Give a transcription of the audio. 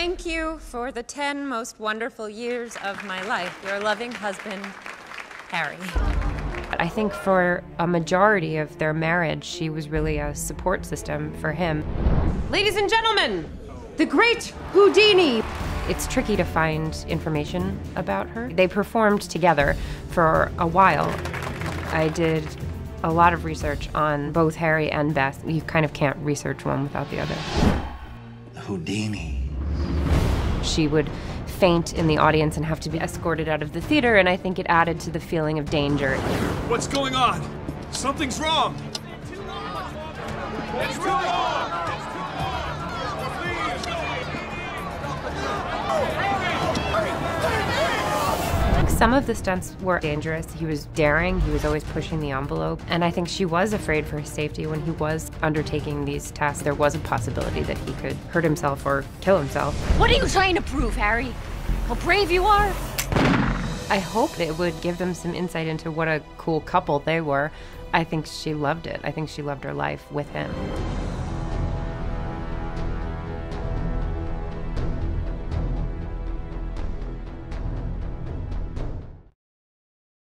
Thank you for the 10 most wonderful years of my life. Your loving husband, Harry. I think for a majority of their marriage, she was really a support system for him. Ladies and gentlemen, the great Houdini. It's tricky to find information about her. They performed together for a while. I did a lot of research on both Harry and Beth. You kind of can't research one without the other. Houdini. She would faint in the audience and have to be escorted out of the theater, and I think it added to the feeling of danger. What's going on? Something's wrong! It's been too long! It's too long! Some of the stunts were dangerous. He was daring, he was always pushing the envelope, and I think she was afraid for his safety when he was undertaking these tasks. There was a possibility that he could hurt himself or kill himself. What are you trying to prove, Harry? How brave you are? I hope it would give them some insight into what a cool couple they were. I think she loved it. I think she loved her life with him.